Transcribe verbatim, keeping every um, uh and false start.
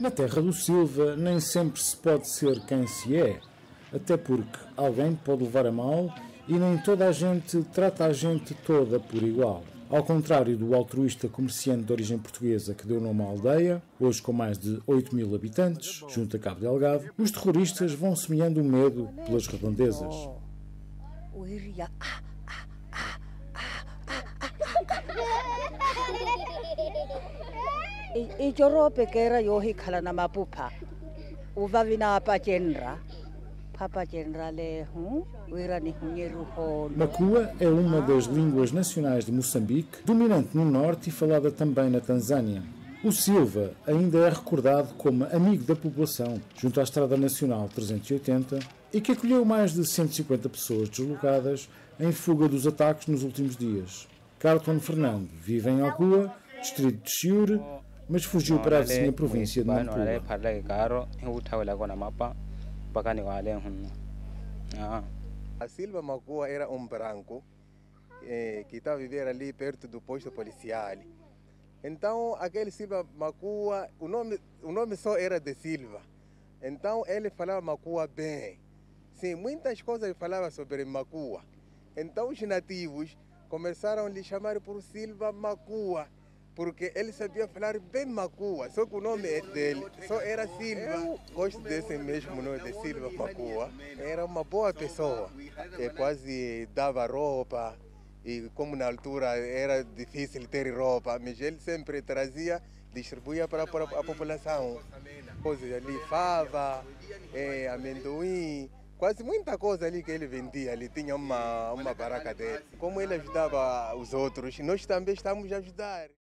Na terra do Silva nem sempre se pode ser quem se é, até porque alguém pode levar a mal e nem toda a gente trata a gente toda por igual. Ao contrário do altruísta comerciante de origem portuguesa que deu nome à aldeia, hoje com mais de oito mil habitantes, junto a Cabo Delgado, os terroristas vão semeando o medo pelas redondezas. Macua é uma das línguas nacionais de Moçambique, dominante no norte e falada também na Tanzânia. O Silva ainda é recordado como amigo da população, junto à Estrada Nacional trezentos e oitenta, e que acolheu mais de cento e cinquenta pessoas deslocadas em fuga dos ataques nos últimos dias. Carlton Fernando vive em Alcua, distrito de Chiure, mas fugiu para a vizinha província de Macua. A Silva Macua era um branco eh, que estava a viver ali perto do posto policial. Então, aquele Silva Macua, o nome, o nome só era de Silva. Então, ele falava Macua bem. Sim, muitas coisas ele falava sobre Macua. Então, os nativos começaram a lhe chamar por Silva Macua, porque ele sabia falar bem Macua, só que o nome dele só era Silva. Eu gosto desse mesmo nome de Silva Macua. Era uma boa pessoa, ele quase dava roupa, e como na altura era difícil ter roupa, mas ele sempre trazia, distribuía para, para a população. Coisas ali, fava, é, amendoim, quase muita coisa ali que ele vendia, ele tinha uma, uma barraca dele. Como ele ajudava os outros, nós também estamos a ajudar.